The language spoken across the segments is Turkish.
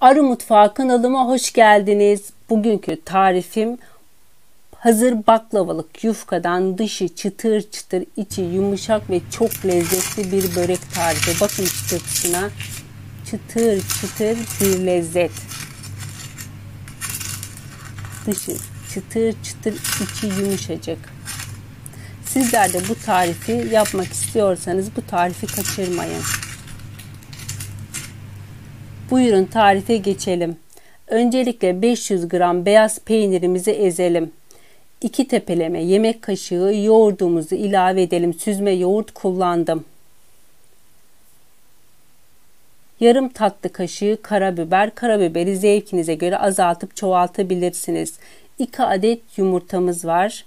Arı Mutfak kanalıma hoş geldiniz. Bugünkü tarifim hazır baklavalık yufkadan dışı çıtır çıtır, içi yumuşak ve çok lezzetli bir börek tarifi. Bakın çıtırtısına, çıtır çıtır bir lezzet. Dışı çıtır çıtır, içi yumuşacık. Sizler de bu tarifi yapmak istiyorsanız bu tarifi kaçırmayın. Buyurun tarife geçelim. Öncelikle 500 gram beyaz peynirimizi ezelim. 2 tepeleme yemek kaşığı yoğurdumuzu ilave edelim. Süzme yoğurt kullandım. Yarım tatlı kaşığı karabiber. Karabiberi zevkinize göre azaltıp çoğaltabilirsiniz. 2 adet yumurtamız var.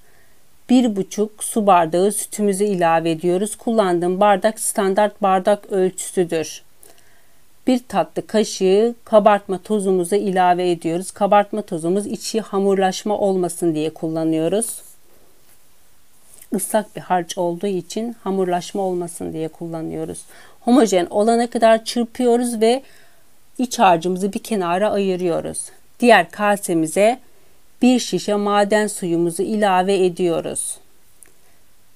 1,5 su bardağı sütümüzü ilave ediyoruz. Kullandığım bardak standart bardak ölçüsüdür. 1 tatlı kaşığı kabartma tozumuza ilave ediyoruz. Kabartma tozumuz içi hamurlaşma olmasın diye kullanıyoruz. Islak bir harç olduğu için hamurlaşma olmasın diye kullanıyoruz. Homojen olana kadar çırpıyoruz ve iç harcımızı bir kenara ayırıyoruz. Diğer kasemize 1 şişe maden suyumuzu ilave ediyoruz.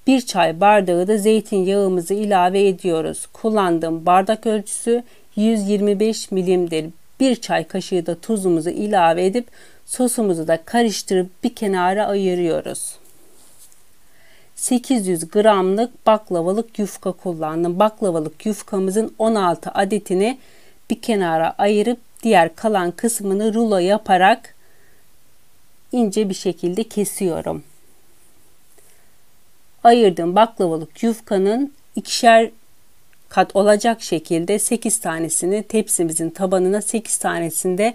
1 çay bardağı da zeytinyağımızı ilave ediyoruz. Kullandığım bardak ölçüsü 125 milimdir. 1 çay kaşığı da tuzumuzu ilave edip sosumuzu da karıştırıp bir kenara ayırıyoruz. 800 gramlık baklavalık yufka kullandım. Baklavalık yufkamızın 16 adetini bir kenara ayırıp diğer kalan kısmını rulo yaparak ince bir şekilde kesiyorum. Ayırdığım baklavalık yufkanın ikişer kat olacak şekilde 8 tanesini tepsimizin tabanına, 8 tanesini de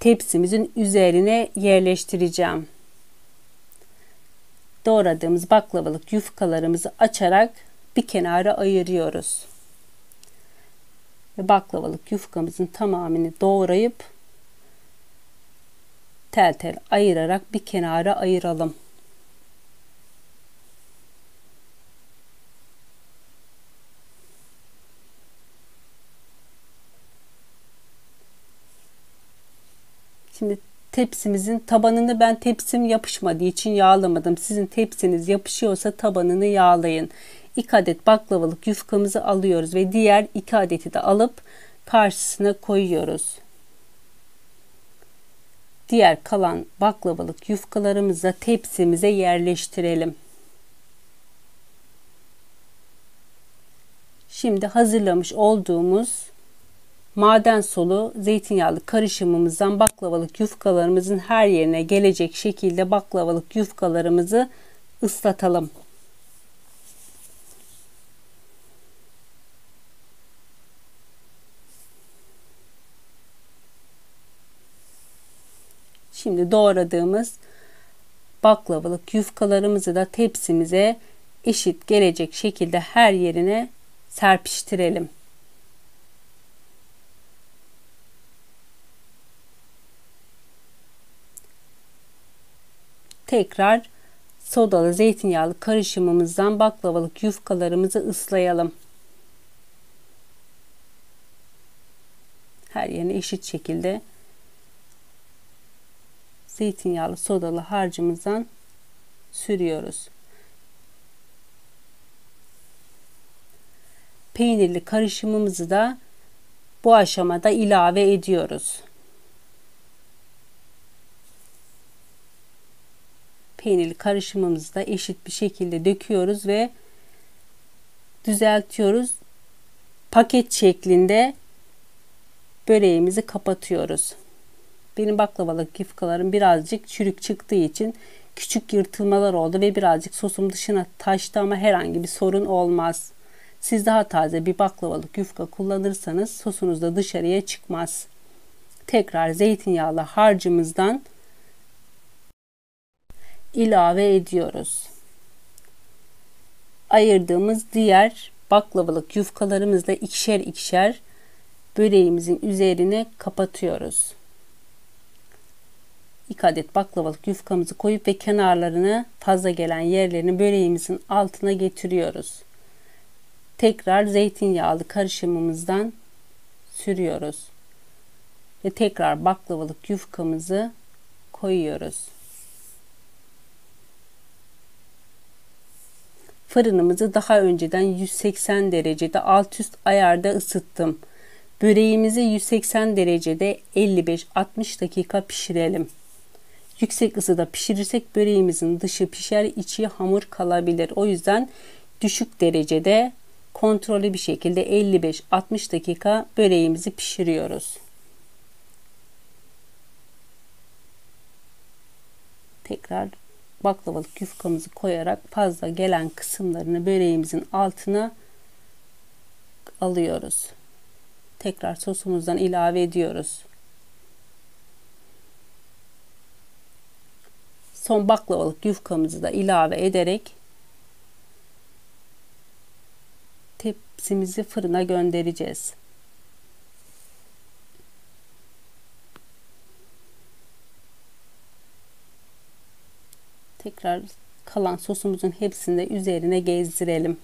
tepsimizin üzerine yerleştireceğim. Doğradığımız baklavalık yufkalarımızı açarak bir kenara ayırıyoruz. Ve baklavalık yufkamızın tamamını doğrayıp tel tel ayırarak bir kenara ayıralım. Şimdi tepsimizin tabanını ben tepsim yapışmadığı için yağlamadım. Sizin tepsiniz yapışıyorsa tabanını yağlayın. 2 adet baklavalık yufkamızı alıyoruz ve diğer 2 adeti de alıp karşısına koyuyoruz. Diğer kalan baklavalık yufkalarımızı da tepsimize yerleştirelim. Şimdi hazırlamış olduğumuz maden sulu zeytinyağlı karışımımızdan baklavalık yufkalarımızın her yerine gelecek şekilde baklavalık yufkalarımızı ıslatalım. Şimdi doğradığımız baklavalık yufkalarımızı da tepsimize eşit gelecek şekilde her yerine serpiştirelim. Tekrar sodalı zeytinyağlı karışımımızdan baklavalık yufkalarımızı ıslayalım. Her yerine eşit şekilde zeytinyağlı sodalı harcımızdan sürüyoruz. Peynirli karışımımızı da bu aşamada ilave ediyoruz. Peynirli karışımımızı da eşit bir şekilde döküyoruz ve düzeltiyoruz. Paket şeklinde böreğimizi kapatıyoruz. Benim baklavalık yufkalarım birazcık çürük çıktığı için küçük yırtılmalar oldu ve birazcık sosum dışına taştı ama herhangi bir sorun olmaz. Siz daha taze bir baklavalık yufka kullanırsanız sosunuz da dışarıya çıkmaz. Tekrar zeytinyağlı harcımızdan ilave ediyoruz. Ayırdığımız diğer baklavalık yufkalarımızla ikişer ikişer böreğimizin üzerine kapatıyoruz. 2 adet baklavalık yufkamızı koyup ve kenarlarını, fazla gelen yerlerini böreğimizin altına getiriyoruz. Tekrar zeytinyağlı karışımımızdan sürüyoruz. ve tekrar baklavalık yufkamızı koyuyoruz. Fırınımızı daha önceden 180 derecede alt üst ayarda ısıttım. Böreğimizi 180 derecede 55-60 dakika pişirelim. Yüksek ısıda pişirirsek böreğimizin dışı pişer, içi hamur kalabilir. O yüzden düşük derecede kontrollü bir şekilde 55-60 dakika böreğimizi pişiriyoruz. Tekrar baklavalık yufkamızı koyarak fazla gelen kısımlarını böreğimizin altına alıyoruz. Tekrar sosumuzdan ilave ediyoruz. Son baklavalık yufkamızı da ilave ederek tepsimizi fırına göndereceğiz. Tekrar kalan sosumuzun hepsini de üzerine gezdirelim.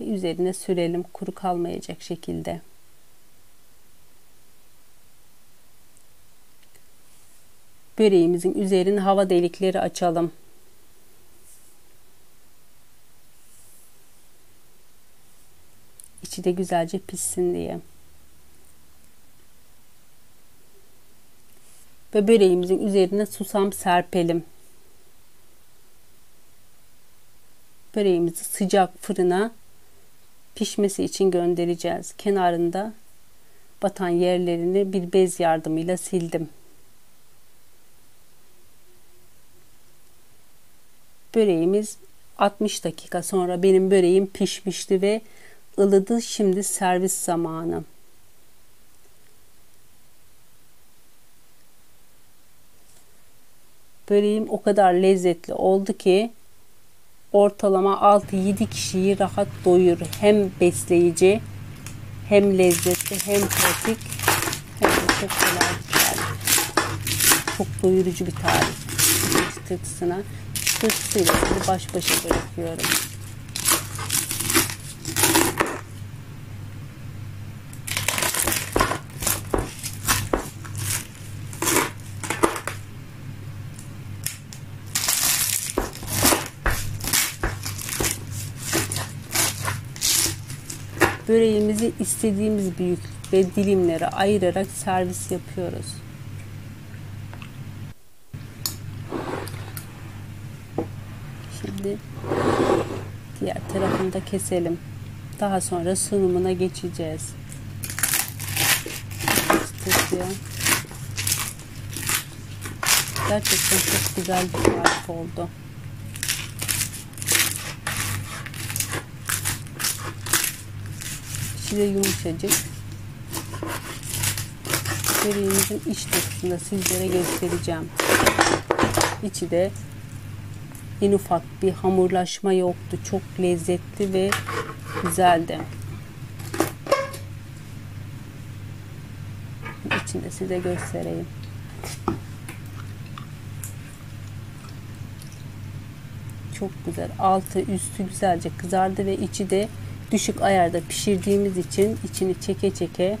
Ve üzerine sürelim, kuru kalmayacak şekilde. Böreğimizin üzerine hava delikleri açalım. İçi de güzelce pişsin diye. Ve böreğimizin üzerine susam serpelim. Böreğimizi sıcak fırına pişmesi için göndereceğiz. Kenarında batan yerlerini bir bez yardımıyla sildim. Böreğimiz 60 dakika sonra benim böreğim pişmişti ve ılıdı. Şimdi servis zamanı. Böreğim o kadar lezzetli oldu ki ortalama 6-7 kişiyi rahat doyurur. Hem besleyici, hem lezzetli, hem pratik, hem de çok kolay bir tarif. Çok doyurucu bir tarif. Çıtırtısıyla sizi baş başa bırakıyorum. Böreğimizi istediğimiz büyüklük ve dilimlere ayırarak servis yapıyoruz. Şimdi diğer tarafını da keselim. Daha sonra sunumuna geçeceğiz. Gerçekten çok güzel bir tarif oldu. İçi de yumuşacık. Böreğimizin iç dokusunu sizlere göstereceğim. İçi de en ufak bir hamurlaşma yoktu. Çok lezzetli ve güzeldi. İçini de size göstereyim. Çok güzel. Altı üstü güzelce kızardı ve içi de düşük ayarda pişirdiğimiz için içini çeke çeke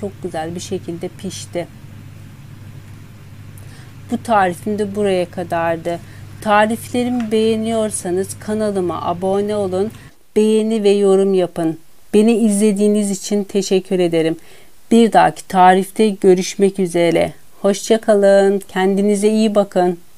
çok güzel bir şekilde pişti. Bu tarifim de buraya kadardı. Tariflerimi beğeniyorsanız kanalıma abone olun, beğeni ve yorum yapın. Beni izlediğiniz için teşekkür ederim. Bir dahaki tarifte görüşmek üzere. Hoşça kalın. Kendinize iyi bakın.